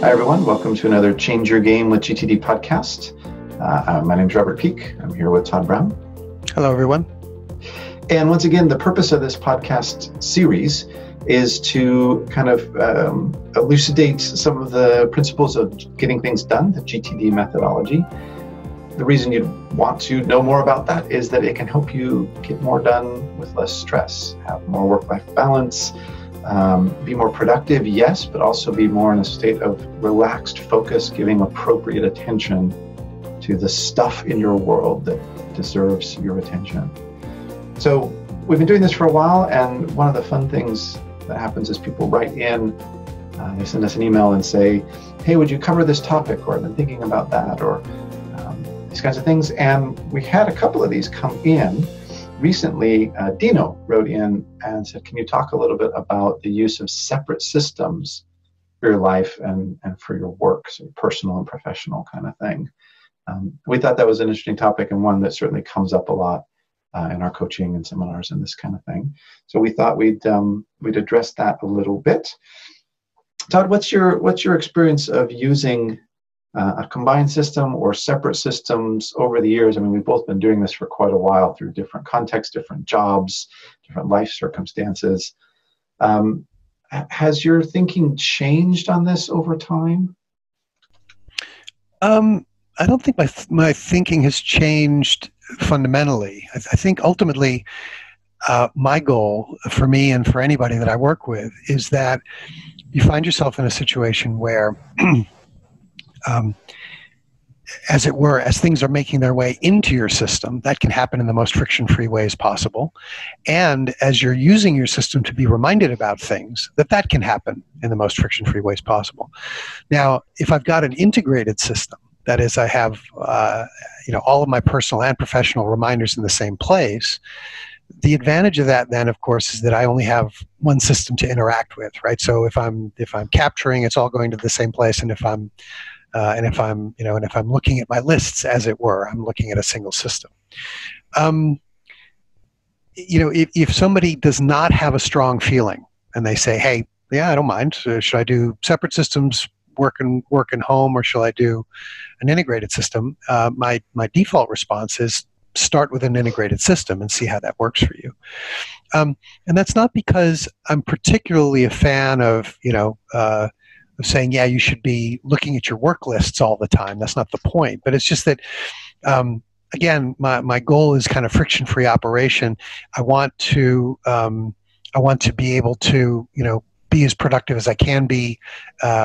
Hi, everyone. Welcome to another Change Your Game with GTD podcast. My name is Robert Peake. I'm here with Todd Brown. Hello, everyone. And once again, the purpose of this podcast series is to kind of elucidate some of the principles of getting things done, the GTD methodology. The reason you want to know more about that is that it can help you get more done with less stress, have more work-life balance, be more productive, yes, but also be more in a state of relaxed focus, giving appropriate attention to the stuff in your world that deserves your attention. So we've been doing this for a while, and one of the fun things that happens is people write in, they send us an email and say, hey, would you cover this topic, or I've been thinking about that, or these kinds of things. And we had a couple of these come in. Recently, Dino wrote in and said, can you talk a little bit about the use of separate systems for your life and for your work, so personal and professional kind of thing. We thought that was an interesting topic and one that certainly comes up a lot in our coaching and seminars and this kind of thing. So we thought we'd address that a little bit. Todd, what's your experience of using a combined system or separate systems over the years? I mean, we've both been doing this for quite a while through different contexts, different jobs, different life circumstances. Has your thinking changed on this over time? I don't think my thinking has changed fundamentally. I think ultimately my goal for me and for anybody that I work with is that you find yourself in a situation where as it were, as things are making their way into your system, that can happen in the most friction-free ways possible. And as you're using your system to be reminded about things, that can happen in the most friction-free ways possible. Now, if I've got an integrated system, that is, I have all of my personal and professional reminders in the same place, the advantage of that then, of course, is that I only have one system to interact with, right? So if I'm capturing, it's all going to the same place, and if I'm looking at my lists, as it were, I'm looking at a single system. If somebody does not have a strong feeling and they say, hey, yeah, I don't mind. So should I do separate systems, work and home, or should I do an integrated system? My default response is, start with an integrated system and see how that works for you. And that's not because I'm particularly a fan of, of saying, yeah, you should be looking at your work lists all the time. That's not the point. But it's just that, again, my goal is kind of friction-free operation. I want to be able to, be as productive as I can be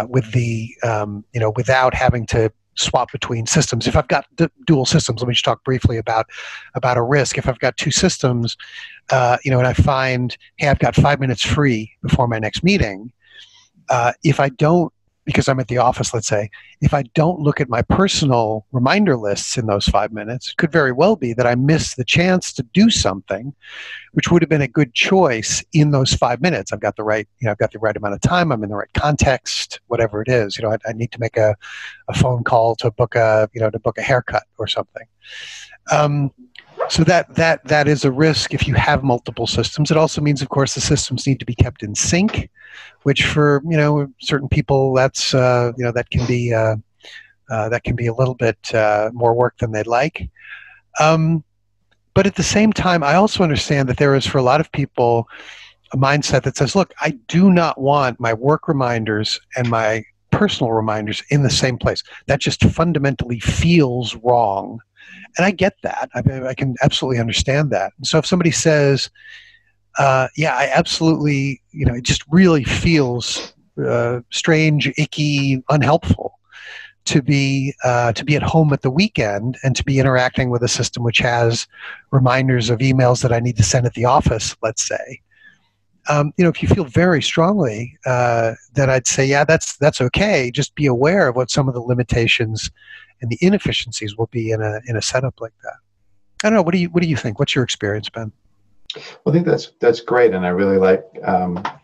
without having to swap between systems. If I've got dual systems, let me just talk briefly about a risk. If I've got two systems, and I find, hey, I've got 5 minutes free before my next meeting, if I don't, because I'm at the office, let's say, if I don't look at my personal reminder lists in those 5 minutes, it could very well be that I miss the chance to do something which would have been a good choice in those 5 minutes. I've got the right amount of time, I'm in the right context, whatever it is. I need to make a phone call to book a haircut or something. So that is a risk if you have multiple systems. It also means, of course, the systems need to be kept in sync, which for certain people that's that can be a little bit more work than they'd like. But at the same time, I also understand that there is for a lot of people a mindset that says, look, I do not want my work reminders and my personal reminders in the same place. That just fundamentally feels wrong. And I get that. I can absolutely understand that. So if somebody says, yeah, I absolutely, it just really feels strange, icky, unhelpful to be at home at the weekend and to be interacting with a system which has reminders of emails that I need to send at the office, let's say. If you feel very strongly, then I'd say, yeah, that's okay. Just be aware of what some of the limitations and the inefficiencies will be in a setup like that. I don't know. What do you think? What's your experience been? Well, I think that's great, and I really like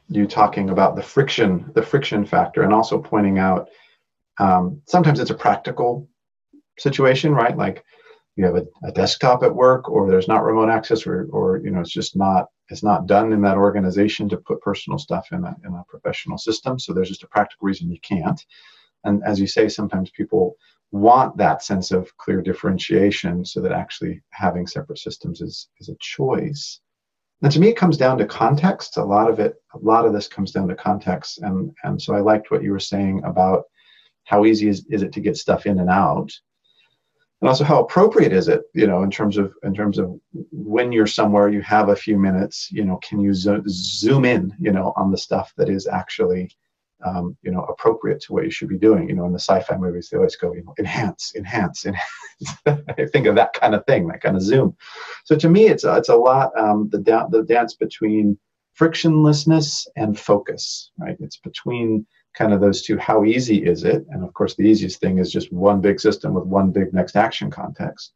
you talking about the friction factor, and also pointing out sometimes it's a practical situation, right? Like you have a desktop at work, or there's not remote access, or it's just not done in that organization to put personal stuff in a professional system. So there's just a practical reason you can't. And as you say, sometimes people want that sense of clear differentiation, so that actually having separate systems is a choice. And to me, it comes down to context. A lot of this comes down to context. And so I liked what you were saying about how easy is it to get stuff in and out, and also how appropriate is it, you know, in terms of when you're somewhere, you have a few minutes, you know, can you zoom in, you know, on the stuff that is actually, you know, appropriate to what you should be doing. You know, in the sci-fi movies, they always go, you know, enhance. I think of that kind of thing, that kind of zoom. So to me, it's a lot, the dance between frictionlessness and focus, right? It's between kind of those two. How easy is it? And of course, the easiest thing is just one big system with one big next action context.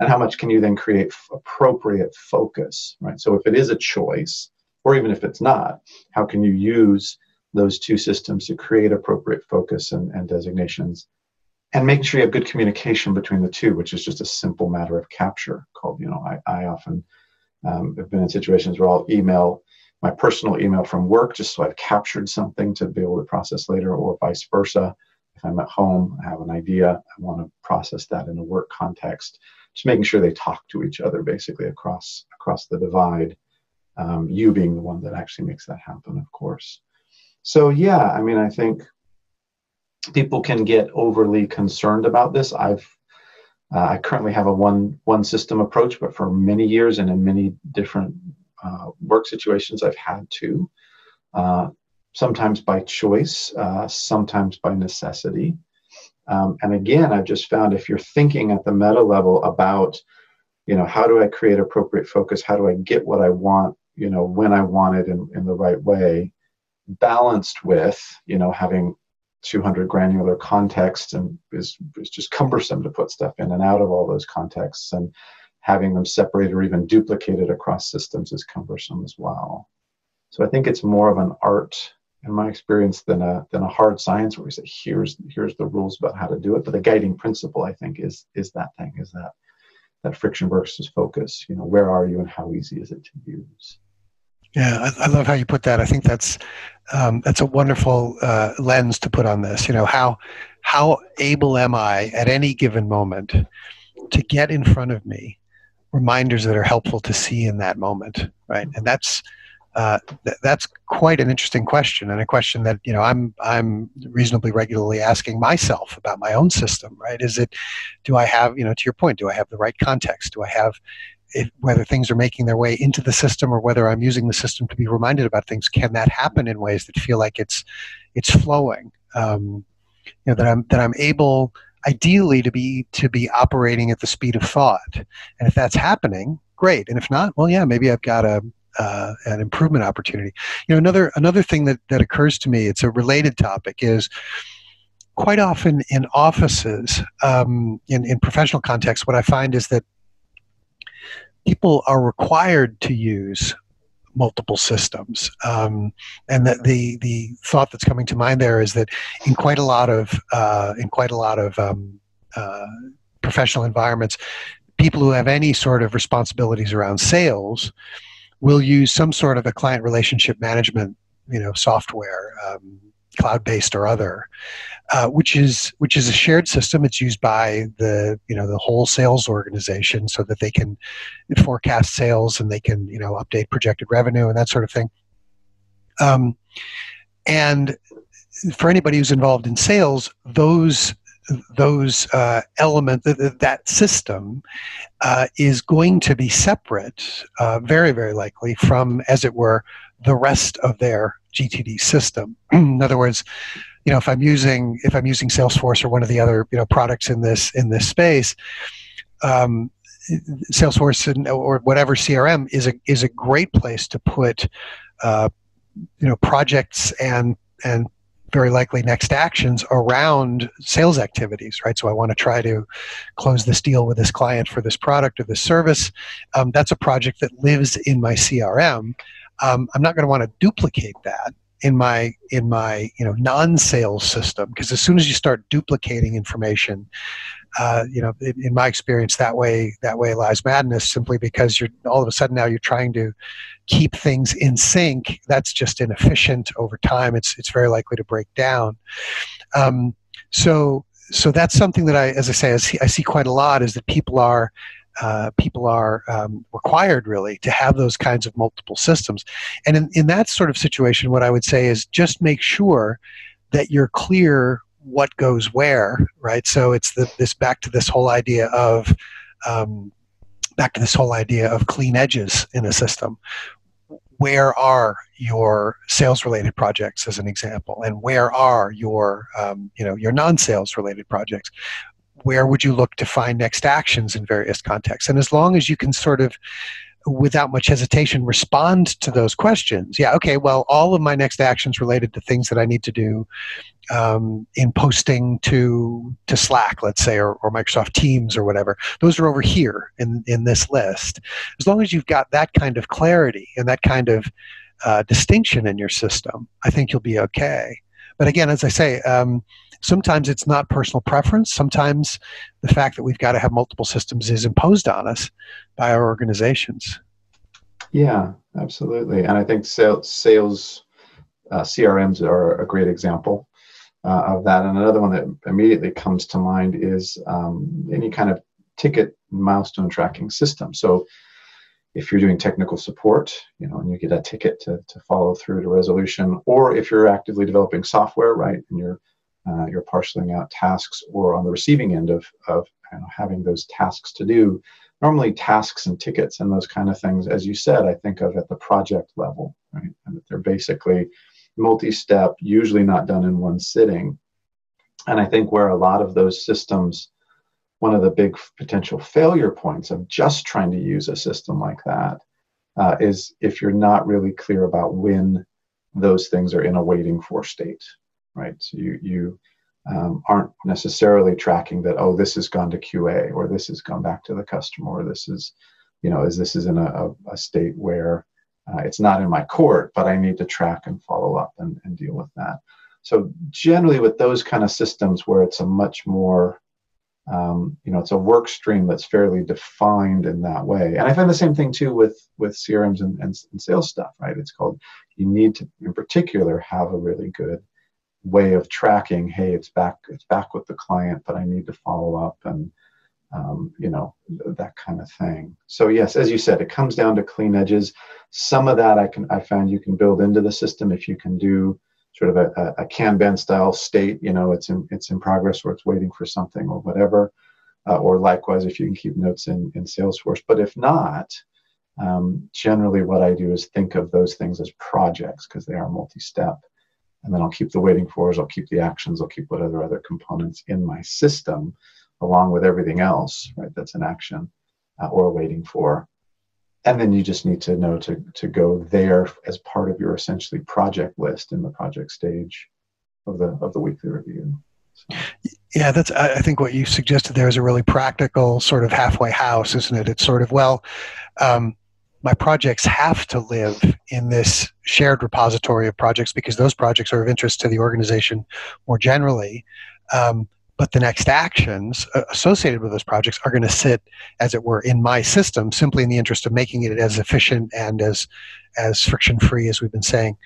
And how much can you then create appropriate focus, right? So if it is a choice, or even if it's not, how can you use those two systems to create appropriate focus and designations, and making sure you have good communication between the two, which is just a simple matter of capture called, you know, I often have been in situations where I'll email my personal email from work just so I've captured something to be able to process later, or vice versa. If I'm at home, I have an idea, I want to process that in a work context, just making sure they talk to each other basically across the divide, you being the one that actually makes that happen, of course. So yeah, I mean, I think people can get overly concerned about this. I currently have a one system approach, but for many years and in many different work situations, I've had to, sometimes by choice, sometimes by necessity. And again, I've just found if you're thinking at the meta level about, you know, how do I create appropriate focus? How do I get what I want, you know, when I want it in the right way? Balanced with, you know, having 200 granular contexts, and is just cumbersome to put stuff in and out of all those contexts, and having them separated or even duplicated across systems is cumbersome as well. So I think it's more of an art, in my experience, than a hard science where we say here's the rules about how to do it. But the guiding principle, I think, is that thing, is that friction versus focus. You know, where are you and how easy is it to use? Yeah, I love how you put that. I think that's a wonderful lens to put on this. You know, how able am I at any given moment to get in front of me reminders that are helpful to see in that moment, right? And that's quite an interesting question, and a question that, you know, I'm reasonably regularly asking myself about my own system, right? Is it, do I have, you know, to your point, do I have the right context? Do I have whether things are making their way into the system, or whether I'm using the system to be reminded about things? Can that happen in ways that feel like it's flowing? You know, that I'm able, ideally, to be operating at the speed of thought. And if that's happening, great. And if not, well, yeah, maybe I've got an improvement opportunity. You know, another thing that occurs to me, it's a related topic, is quite often in offices, in professional contexts, what I find is that people are required to use multiple systems, and that the thought that's coming to mind there is that in quite a lot of professional environments, people who have any sort of responsibilities around sales will use some sort of a client relationship management, you know, software, cloud-based or other, which is a shared system. It's used by the whole sales organization so that they can forecast sales and they can, you know, update projected revenue and that sort of thing. And for anybody who's involved in sales, those elements, that system is going to be separate, very, very likely, from, as it were, the rest of their GTD system. In other words, you know, if I'm using Salesforce or one of the other, you know, products in this space, Salesforce or whatever CRM is a great place to put, you know, projects and very likely next actions around sales activities, right? So I want to try to close this deal with this client for this product or this service. That's a project that lives in my CRM. I'm not going to want to duplicate that in my you know, non-sales system, because as soon as you start duplicating information, you know, in my experience, that way lies madness, simply because you're all of a sudden now you're trying to keep things in sync. That's just inefficient over time. It's very likely to break down. So that's something that I see quite a lot, is that people are required really to have those kinds of multiple systems. And in that sort of situation, what I would say is just make sure that you're clear what goes where, right? So it's back to this whole idea of clean edges in a system. Where are your sales-related projects, as an example, and where are your non-sales-related projects? Where would you look to find next actions in various contexts? And as long as you can sort of, without much hesitation, respond to those questions. Yeah, okay, well, all of my next actions related to things that I need to do in posting to Slack, let's say, or Microsoft Teams or whatever. Those are over here in this list. As long as you've got that kind of clarity and that kind of distinction in your system, I think you'll be okay. But again, as I say, sometimes it's not personal preference. Sometimes the fact that we've got to have multiple systems is imposed on us by our organizations. Yeah, absolutely. And I think sales CRMs are a great example of that. And another one that immediately comes to mind is any kind of ticket milestone tracking system. So if you're doing technical support, you know, and you get a ticket to follow through to resolution, or if you're actively developing software, right, and you're parceling out tasks, or on the receiving end of having those tasks to do. Normally, tasks and tickets and those kind of things, as you said, I think of at the project level, right? And they're basically multi-step, usually not done in one sitting. And I think where a lot of those systems, one of the big potential failure points of just trying to use a system like that is if you're not really clear about when those things are in a waiting for state, right? So you aren't necessarily tracking that, oh, this has gone to QA, or this has gone back to the customer, or this is, you know, this is in a state where it's not in my court, but I need to track and follow up and deal with that. So generally with those kind of systems where it's a much more, it's a work stream that's fairly defined in that way. And I find the same thing too with CRMs and sales stuff, right? It's called, you need to, in particular, have a really good way of tracking, hey, it's back with the client, but I need to follow up and, that kind of thing. So yes, as you said, it comes down to clean edges. Some of that I found you can build into the system if you can do sort of a Kanban style state, you know, it's in progress, or it's waiting for something, or whatever, or likewise if you can keep notes in Salesforce. But if not, generally what I do is think of those things as projects, because they are multi-step, and then I'll keep the waiting fors, I'll keep the actions, I'll keep what other components in my system, along with everything else, right, that's an action or waiting for. And then you just need to know to go there as part of your essentially project list in the project stage of the weekly review. So. Yeah, that's, I think what you suggested there is a really practical sort of halfway house, isn't it? It's sort of, well, my projects have to live in this shared repository of projects because those projects are of interest to the organization more generally. But the next actions associated with those projects are going to sit, as it were, in my system, simply in the interest of making it as efficient and as friction-free, as we've been saying,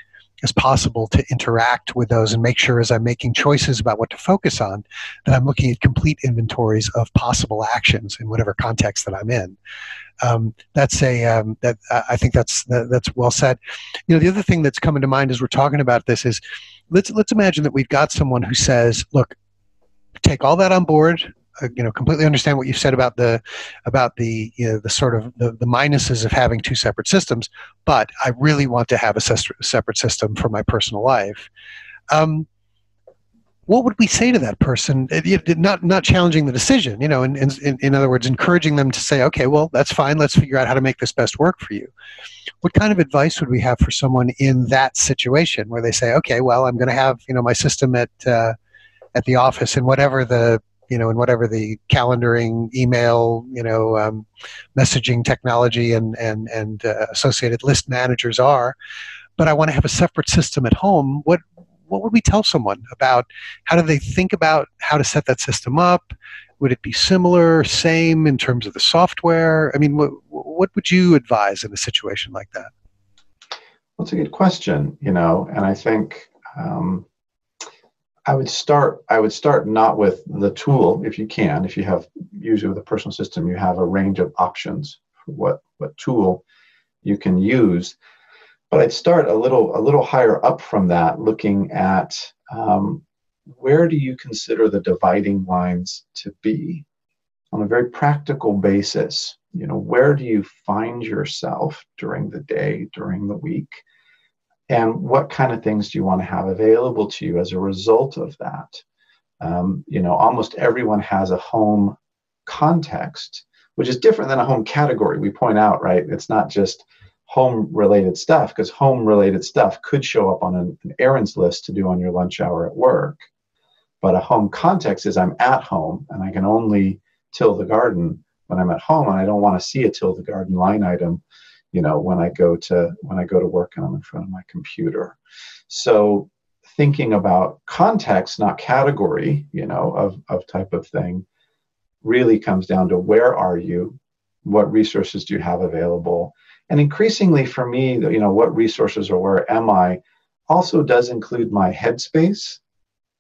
as possible to interact with those and make sure as I'm making choices about what to focus on that I'm looking at complete inventories of possible actions in whatever context that I'm in. I think that's well said. You know, the other thing that's coming to mind as we're talking about this is let's imagine that we've got someone who says, look, take all that on board, completely understand what you said about the minuses of having two separate systems, but I really want to have a separate system for my personal life. What would we say to that person? Not challenging the decision, you know, in other words, encouraging them to say, okay, well, that's fine. Let's figure out how to make this best work for you. What kind of advice would we have for someone in that situation where they say, okay, well, I'm going to have, you know, my system at the office, and whatever the calendaring, email, messaging technology and associated list managers are, but I want to have a separate system at home. What would we tell someone about how do they think about how to set that system up? Would it be similar, same in terms of the software? I mean, what would you advise in a situation like that? Well, it's a good question, and I think I would start not with the tool if you can. If you have, usually with a personal system, you have a range of options for what tool you can use. But I'd start a little higher up from that, looking at where do you consider the dividing lines to be on a very practical basis. You know, where do you find yourself during the day, during the week? And what kind of things do you want to have available to you as a result of that? You know, almost everyone has a home context, which is different than a home category. We point out, right? It's not just home-related stuff, because home-related stuff could show up on an errands list to do on your lunch hour at work. But a home context is I'm at home, and I can only till the garden when I'm at home, and I don't want to see a till the garden line item, you know, when I go to work and I'm in front of my computer. So thinking about context, not category, you know, of type of thing, really comes down to where are you, what resources do you have available, and increasingly for me, you know, what resources or where am I, also does include my headspace,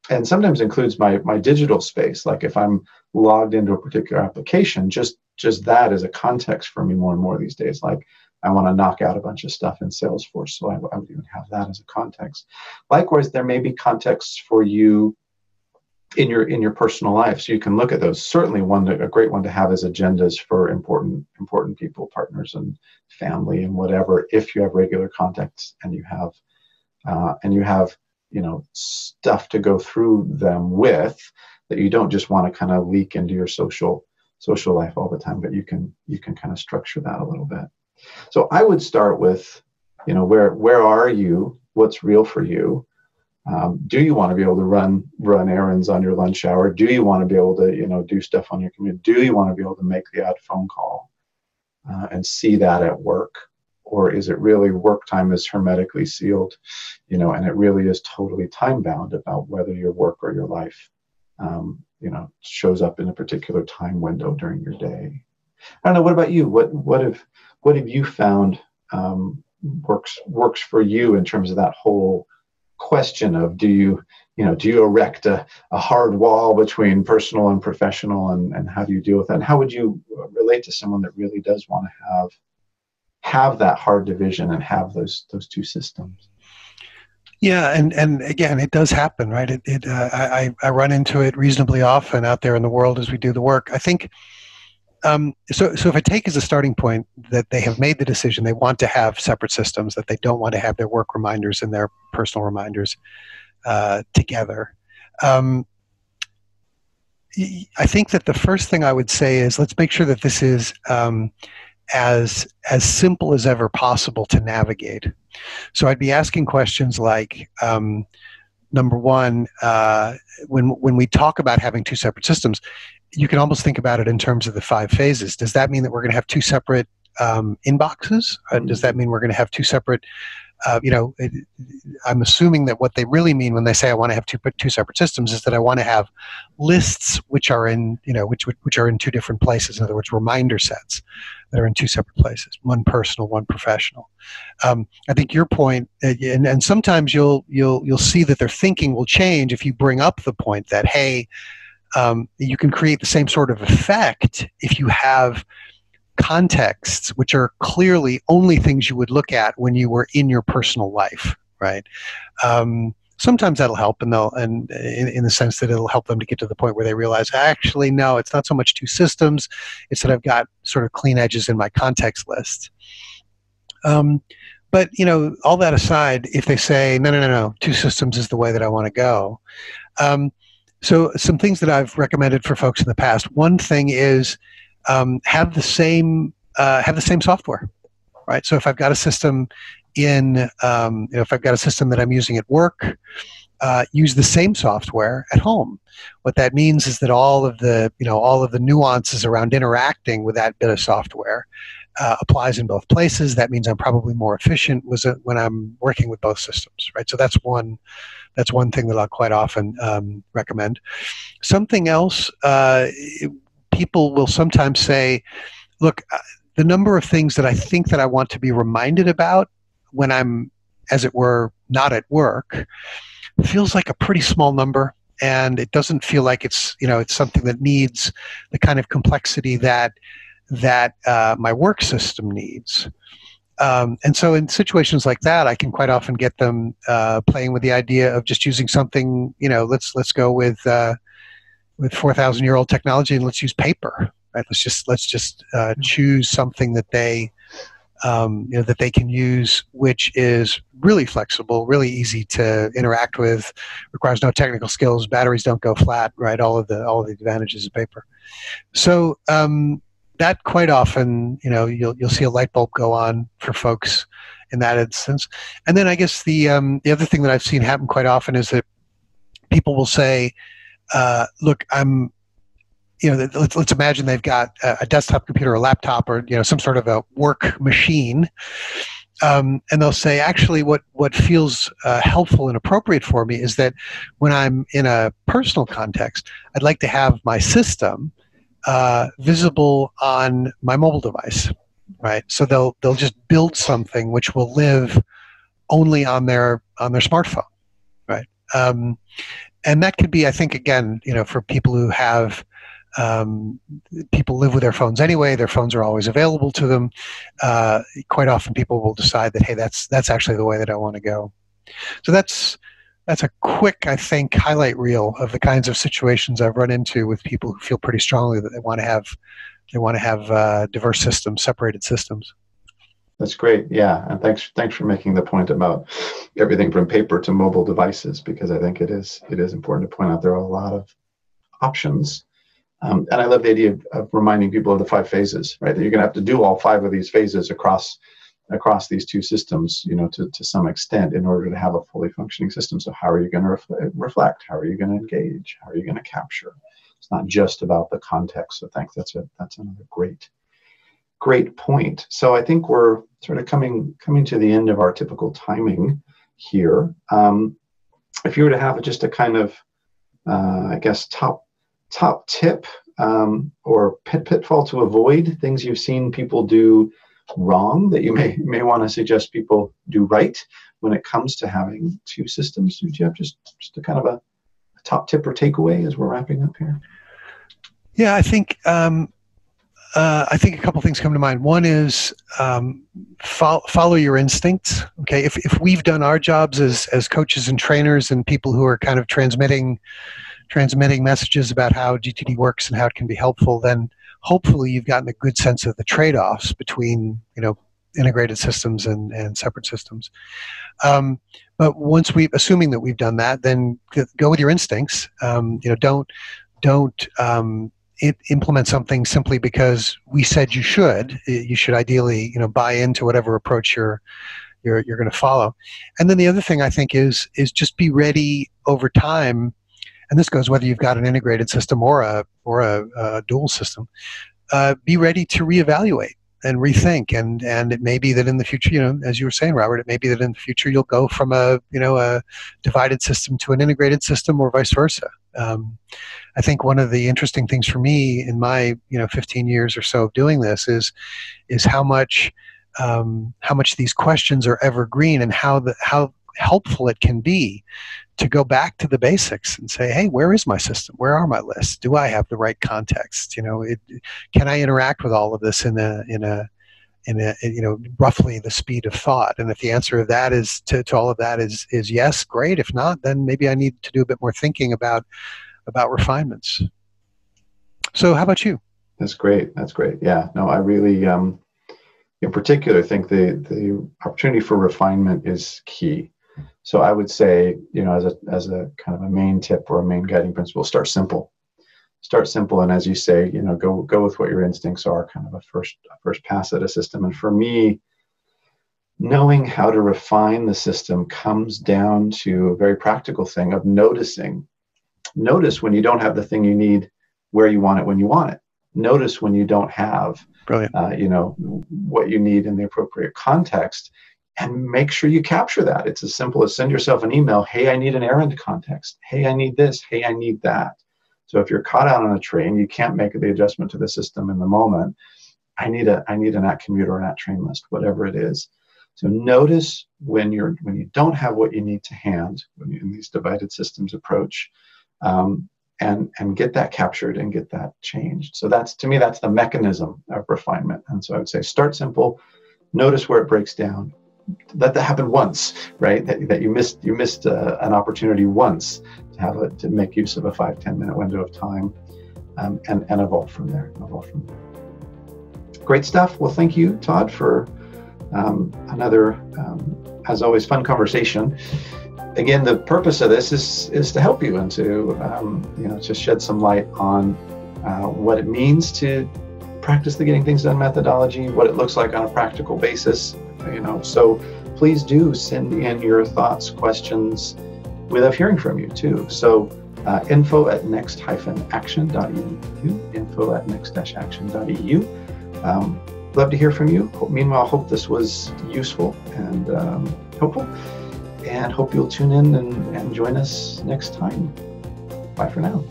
and sometimes includes my digital space. Like if I'm logged into a particular application, just that is a context for me more and more these days. Like, I want to knock out a bunch of stuff in Salesforce, so I would even have that as a context. Likewise, there may be contexts for you in your personal life, so you can look at those. Certainly, a great one to have is agendas for important people, partners, and family, and whatever. If you have regular contacts and you have you know, stuff to go through them with, that you don't just want to kind of leak into your social life all the time, but you can kind of structure that a little bit. So I would start with, you know, where are you? What's real for you? Do you want to be able to run errands on your lunch hour? Do you want to be able to, you know, do stuff on your commute? Do you want to be able to make the odd phone call and see that at work? Or is it really work time is hermetically sealed, you know, and it really is totally time bound about whether your work or your life, you know, shows up in a particular time window during your day? I don't know. What about you? What have you found works for you in terms of that whole question of do you erect a hard wall between personal and professional, and how do you deal with that? And how would you relate to someone that really does want to have that hard division and have those two systems? Yeah, and again, it does happen, right? I run into it reasonably often out there in the world as we do the work. I think. So if I take as a starting point that they have made the decision they want to have separate systems, that they don't want to have their work reminders and their personal reminders together, I think that the first thing I would say is let's make sure that this is as simple as ever possible to navigate. So I'd be asking questions like, number one, when we talk about having two separate systems, you can almost think about it in terms of the 5 phases. Does that mean that we're going to have two separate inboxes? Does that mean we're going to have two separate, you know, I'm assuming that what they really mean when they say I want to have two separate systems is that I want to have lists which are in, you know, which are in two different places. In other words, reminder sets that are in two separate places, one personal, one professional. I think your point, and sometimes you'll see that their thinking will change if you bring up the point that, hey, you can create the same sort of effect if you have contexts which are clearly only things you would look at when you were in your personal life, right? Sometimes that'll help, in the sense that it'll help them to get to the point where they realize, actually, no, it's not so much two systems, it's that I've got sort of clean edges in my context list. But, you know, all that aside, if they say, no, two systems is the way that I want to go, so some things that I've recommended for folks in the past. One thing is have the same software, right? So if I've got a system if I've got a system that I'm using at work, use the same software at home. What that means is that all of the nuances around interacting with that bit of software applies in both places. That means I'm probably more efficient when I'm working with both systems, right? So that's one. That's one thing that I'll quite often recommend. Something else, people will sometimes say, look, the number of things that I think that I want to be reminded about when I'm, as it were, not at work, feels like a pretty small number. and it doesn't feel like it's, you know, it's something that needs the kind of complexity that my work system needs. And so in situations like that, I can quite often get them playing with the idea of just using something, you know, let's go with 4,000-year-old technology, and let's use paper, right? Let's just choose something that they you know, that they can use, which is really flexible, really easy to interact with, requires no technical skills, batteries don't go flat, right? All of the advantages of paper. So that quite often, you know, you'll see a light bulb go on for folks in that instance. And then I guess the other thing that I've seen happen quite often is that people will say, look, you know, let's imagine they've got a desktop computer, or a laptop, or, you know, some sort of a work machine. And they'll say, actually, what feels helpful and appropriate for me is that when I'm in a personal context, I'd like to have my system visible on my mobile device, right? So they'll just build something which will live only on their smartphone, right? And that could be, I think, again, you know, for people who have people live with their phones anyway. Their phones are always available to them. Quite often, people will decide that, hey, that's actually the way that I want to go. So that's a quick, I think, highlight reel of the kinds of situations I've run into with people who feel pretty strongly that they want to have diverse systems, separated systems. That's great, yeah, and thanks for making the point about everything from paper to mobile devices, because I think it is important to point out there are a lot of options. And I love the idea of reminding people of the 5 phases, right? That you're going to have to do all 5 of these phases across these two systems, you know, to some extent, in order to have a fully functioning system. So how are you going to reflect? How are you going to engage? How are you going to capture? It's not just about the context. So thanks. That's another great point. So I think we're sort of coming to the end of our typical timing here. If you were to have just a kind of, I guess, top tip or pitfall to avoid, things you've seen people do wrong that you may want to suggest people do right when it comes to having two systems. Do you have just a kind of a top tip or takeaway as we're wrapping up here? Yeah, I think a couple things come to mind. One is follow your instincts. Okay, if we've done our jobs as coaches and trainers and people who are kind of transmitting messages about how GTD works and how it can be helpful, then hopefully you've gotten a good sense of the trade-offs between, you know, integrated systems and separate systems. But once assuming that we've done that, then go with your instincts. You know, don't implement something simply because we said you should. You should ideally, you know, buy into whatever approach you're going to follow. And then the other thing I think is just be ready over time. And this goes whether you've got an integrated system or a dual system. Be ready to reevaluate and rethink, and it may be that in the future, you know, as you were saying, Robert, it may be that in the future you'll go from a divided system to an integrated system, or vice versa. I think one of the interesting things for me in my 15 years or so of doing this is how much these questions are evergreen, and how helpful it can be to go back to the basics and say, hey, where is my system? Where are my lists? Do I have the right context? You know, can I interact with all of this in a you know, roughly the speed of thought? And if the answer of that is to all of that is yes, great. If not, then maybe I need to do a bit more thinking about refinements. So how about you? That's great. Yeah, no, I really, in particular, think the opportunity for refinement is key. So I would say, you know, as a kind of a main tip or a main guiding principle, start simple. And as you say, you know, go with what your instincts are, kind of a first pass at a system. And for me, knowing how to refine the system comes down to a very practical thing of noticing. Notice when you don't have the thing you need, where you want it, when you want it. Notice when you don't have, you know, what you need in the appropriate context. And make sure you capture that. It's as simple as send yourself an email. Hey, I need an errand context. Hey, I need this. Hey, I need that. So if you're caught out on a train, you can't make the adjustment to the system in the moment. I need an at commute or an at train list, whatever it is. So notice when you don't have what you need to hand in these divided systems approach, and get that captured and get that changed. So that's, to me, that's the mechanism of refinement. And so I would say start simple, notice where it breaks down. Let that happen once, right? That you missed an opportunity once to have it, to make use of a 5-10 minute window of time, and evolve from there. Great stuff. Well, thank you, Todd, for another, as always, fun conversation. Again, the purpose of this is to help you and to to shed some light on what it means to practice the Getting Things Done methodology, what it looks like on a practical basis. So please do send in your thoughts, questions. We love hearing from you too. So info@next-action.eu, info@next-action.eu. Love to hear from you. Meanwhile, hope this was useful and helpful, and hope you'll tune in and join us next time. Bye for now.